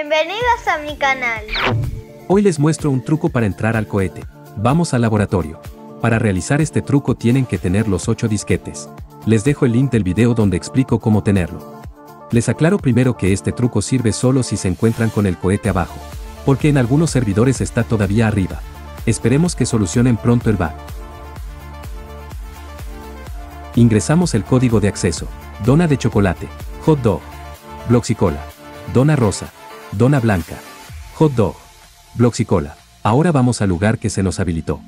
Bienvenidos a mi canal. Hoy les muestro un truco para entrar al cohete. Vamos al laboratorio. Para realizar este truco tienen que tener los 8 disquetes. Les dejo el link del video donde explico cómo tenerlo. Les aclaro primero que este truco sirve solo si se encuentran con el cohete abajo, porque en algunos servidores está todavía arriba. Esperemos que solucionen pronto el bug. Ingresamos el código de acceso. Dona de chocolate, hot dog, Bloxicola, dona rosa, dona blanca, hot dog, Bloxicola. Ahora vamos al lugar que se nos habilitó.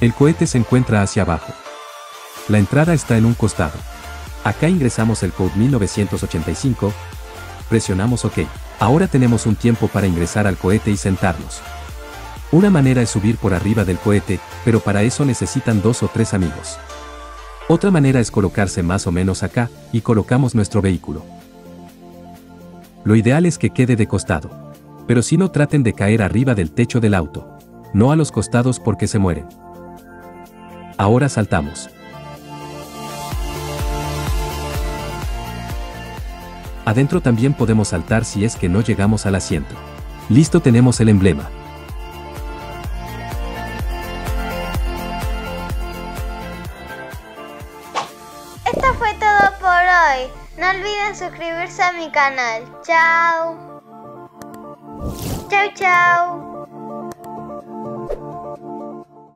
El cohete se encuentra hacia abajo. La entrada está en un costado. Acá ingresamos el code 1985. Presionamos OK. Ahora tenemos un tiempo para ingresar al cohete y sentarnos. Una manera es subir por arriba del cohete, pero para eso necesitan 2 o 3 amigos. Otra manera es colocarse más o menos acá, y colocamos nuestro vehículo. Lo ideal es que quede de costado. Pero si no, traten de caer arriba del techo del auto. No a los costados porque se mueren. Ahora saltamos. Adentro también podemos saltar si es que no llegamos al asiento. Listo, tenemos el emblema. Esto fue todo por hoy. No olviden suscribirse a mi canal. Chao. Chao, chao.